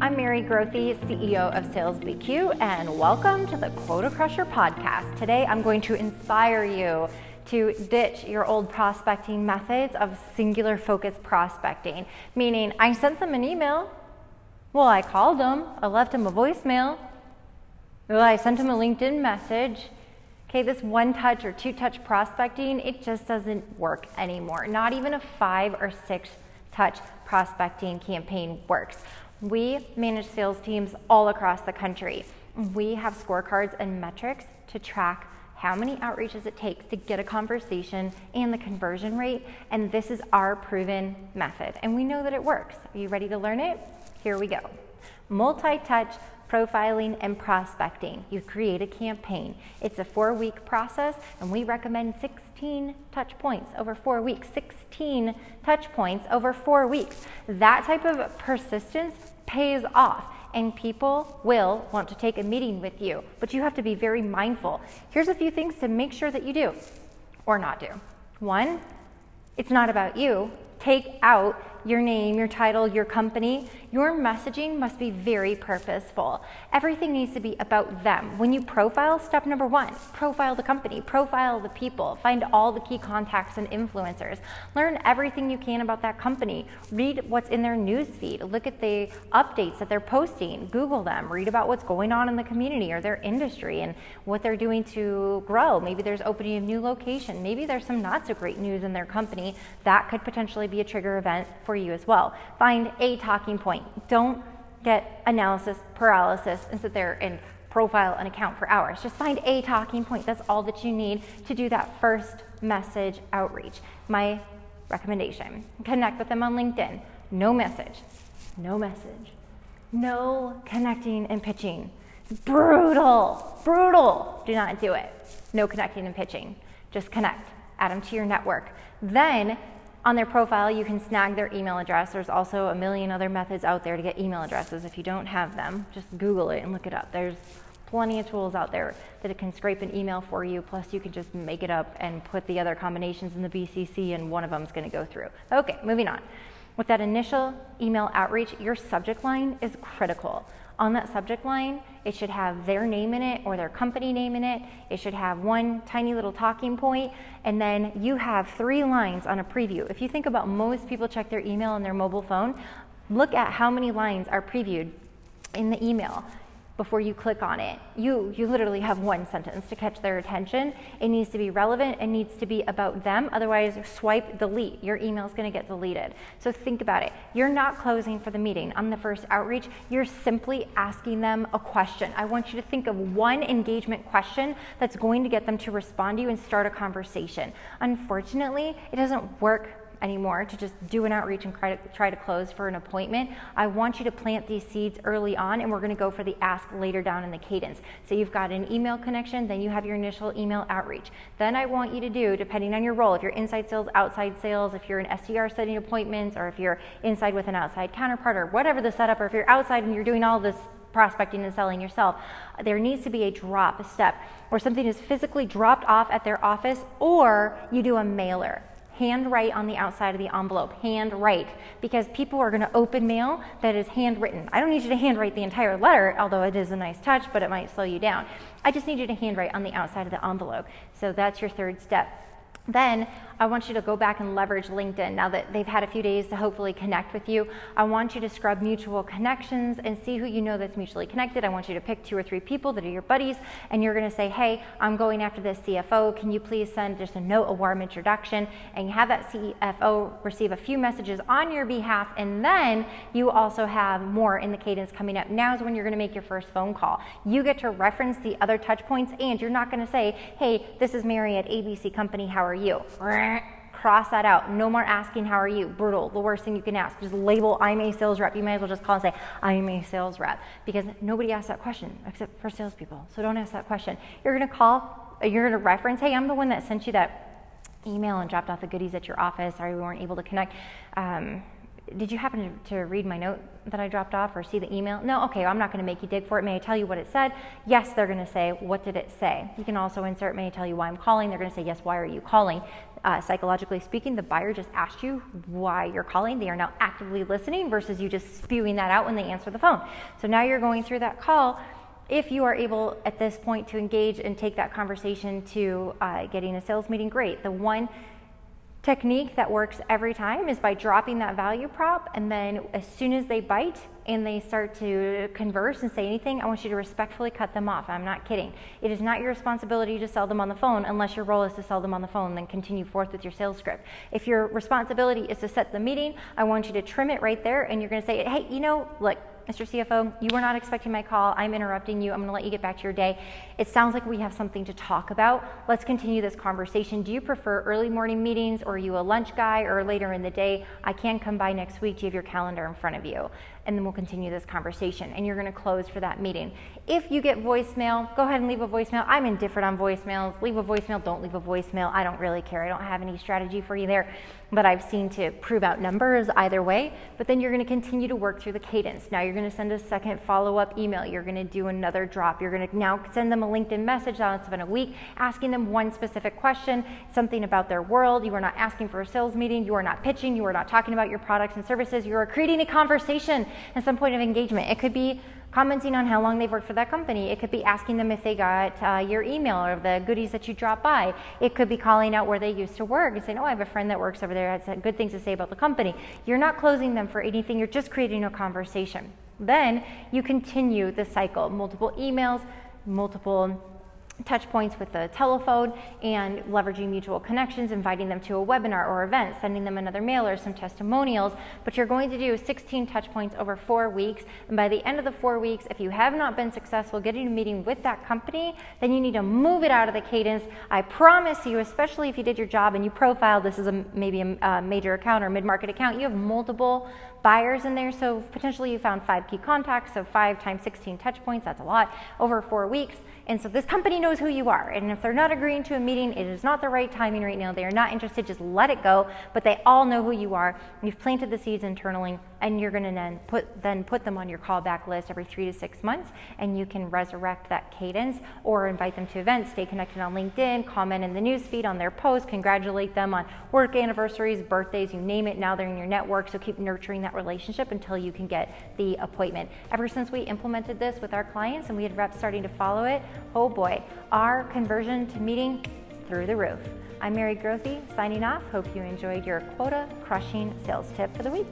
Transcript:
I'm Mary Grothe, CEO of SalesBQ, and welcome to the Quota Crusher podcast. Today I'm going to inspire you to ditch your old prospecting methods of singular focused prospecting, meaning I sent them an email, well, I called them, I left them a voicemail, well, I sent them a LinkedIn message. Okay, this one touch or two touch prospecting, it just doesn't work anymore. Not even a 5 or 6 touch prospecting campaign works. We manage sales teams all across the country. We have scorecards and metrics to track how many outreaches it takes to get a conversation and the conversion rate, and this is our proven method, and we know that it works. Are you ready to learn it? Here we go. Multi-touch profiling and prospecting. You create a campaign. It's a 4-week process, and we recommend 16 touch points over 4 weeks. 16 touch points over 4 weeks. That type of persistence pays off, and people will want to take a meeting with you, but you have to be very mindful. Here's a few things to make sure that you do or not do. 1, it's not about you. Take out your name, your title, your company. Your messaging must be very purposeful. Everything needs to be about them. When you profile, step number 1, profile the company, profile the people, find all the key contacts and influencers. Learn everything you can about that company. Read what's in their newsfeed. Look at the updates that they're posting. Google them. Read about what's going on in the community or their industry and what they're doing to grow. Maybe there's opening a new location. Maybe there's some not so great news in their company. That could potentially be a trigger event for you as well. Find a talking point. Don't get analysis paralysis and sit there and profile an account for hours. Just find a talking point. That's all that you need to do that first message outreach. My recommendation, connect with them on LinkedIn. No message, no message, no connecting and pitching. It's brutal, brutal. Do not do it. No connecting and pitching. Just connect, add them to your network. Then on their profile, you can snag their email address. There's also a million other methods out there to get email addresses. If you don't have them, just Google it and look it up. There's plenty of tools out there that it can scrape an email for you. Plus, you can just make it up and put the other combinations in the BCC, and one of them is going to go through. Okay, moving on. With that initial email outreach, your subject line is critical. On that subject line, it should have their name in it or their company name in it. It should have one tiny little talking point, and then you have 3 lines on a preview. If you think about most people check their email on their mobile phone, look at how many lines are previewed in the email before you click on it. You literally have one sentence to catch their attention. It needs to be relevant. It needs to be about them. Otherwise, swipe delete. Your email is going to get deleted. So think about it. You're not closing for the meeting on the first outreach. You're simply asking them a question. I want you to think of one engagement question that's going to get them to respond to you and start a conversation. Unfortunately, it doesn't work anymore to just do an outreach and try to close for an appointment. I want you to plant these seeds early on, and we're going to go for the ask later down in the cadence. So you've got an email connection, then you have your initial email outreach. Then I want you to do, depending on your role, if you're inside sales, outside sales, if you're an SDR setting appointments, or if you're inside with an outside counterpart, or whatever the setup, or if you're outside and you're doing all this prospecting and selling yourself, there needs to be a drop step where something is physically dropped off at their office, or you do a mailer. Handwrite on the outside of the envelope, handwrite, because people are going to open mail that is handwritten. I don't need you to handwrite the entire letter, although it is a nice touch, but it might slow you down. I just need you to handwrite on the outside of the envelope. So that's your 3rd step. Then I want you to go back and leverage LinkedIn. Now that they've had a few days to hopefully connect with you, I want you to scrub mutual connections and see who you know that's mutually connected. I want you to pick 2 or 3 people that are your buddies, and you're going to say, hey, I'm going after this CFO. Can you please send just a note, a warm introduction, and have that CFO receive a few messages on your behalf. And then you also have more in the cadence coming up. Now is when you're going to make your first phone call. You get to reference the other touch points, and you're not going to say, hey, this is Mary at ABC Company. How are you? Cross that out. No more asking, how are you? Brutal. The worst thing you can ask. Just label, I'm a sales rep. You might as well just call and say, I'm a sales rep, because nobody asks that question except for salespeople. So don't ask that question. You're going to call, you're going to reference, hey, I'm the one that sent you that email and dropped off the goodies at your office. Sorry we weren't able to connect. did you happen to read my note that I dropped off or see the email? No? Okay, I'm not going to make you dig for it. May I tell you what it said? Yes, they're going to say, what did it say? You can also insert, may I tell you why I'm calling? They're going to say, yes, why are you calling? Psychologically speaking, the buyer just asked you why you're calling. They are now actively listening versus you just spewing that out when they answer the phone. So now you're going through that call. If you are able at this point to engage and take that conversation to getting a sales meeting, great. The one technique that works every time is by dropping that value prop, and then as soon as they bite and they start to converse and say anything, I want you to respectfully cut them off. I'm not kidding. It is not your responsibility to sell them on the phone unless your role is to sell them on the phone, then continue forth with your sales script. If your responsibility is to set the meeting, I want you to trim it right there, and you're going to say, hey, you know, look, Mr. CFO, you were not expecting my call. I'm interrupting you. I'm going to let you get back to your day. It sounds like we have something to talk about. Let's continue this conversation. Do you prefer early morning meetings, or are you a lunch guy, or later in the day? I can come by next week. Do you have your calendar in front of you? And then we'll continue this conversation, and you're going to close for that meeting. If you get voicemail, go ahead and leave a voicemail. I'm indifferent on voicemails. Leave a voicemail. Don't leave a voicemail. I don't really care. I don't have any strategy for you there, but I've seen to prove out numbers either way. But then you're going to continue to work through the cadence. Now you're going to send a second follow-up email. You're going to do another drop. You're going to now send them a LinkedIn message that it's been a week, asking them one specific question, something about their world. You are not asking for a sales meeting. You are not pitching. You are not talking about your products and services. You are creating a conversation at some point of engagement. It could be commenting on how long they've worked for that company. It could be asking them if they got your email or the goodies that you drop by. It could be calling out where they used to work and saying, oh, I have a friend that works over there, has good things to say about the company. You're not closing them for anything. You're just creating a conversation. Then you continue the cycle, multiple emails, multiple touch points with the telephone, and leveraging mutual connections, inviting them to a webinar or event, sending them another mail or some testimonials. But you're going to do 16 touch points over 4 weeks. And by the end of the 4 weeks, if you have not been successful getting a meeting with that company, then you need to move it out of the cadence. I promise you, especially if you did your job and you profiled this as maybe a major account or mid-market account, you have multiple buyers in there. So potentially you found 5 key contacts, so 5 times 16 touch points, that's a lot, over 4 weeks. And so this company knows who you are. And if they're not agreeing to a meeting, it is not the right timing right now. They are not interested, just let it go. But they all know who you are. You've planted the seeds internally, and you're gonna then put them on your callback list every 3 to 6 months, and you can resurrect that cadence or invite them to events, stay connected on LinkedIn, comment in the newsfeed on their posts, congratulate them on work anniversaries, birthdays, you name it, now they're in your network. So keep nurturing that relationship until you can get the appointment. Ever since we implemented this with our clients and we had reps starting to follow it, oh boy, our conversion to meeting through the roof. I'm Mary Grothe, signing off. Hope you enjoyed your quota crushing sales tip for the week.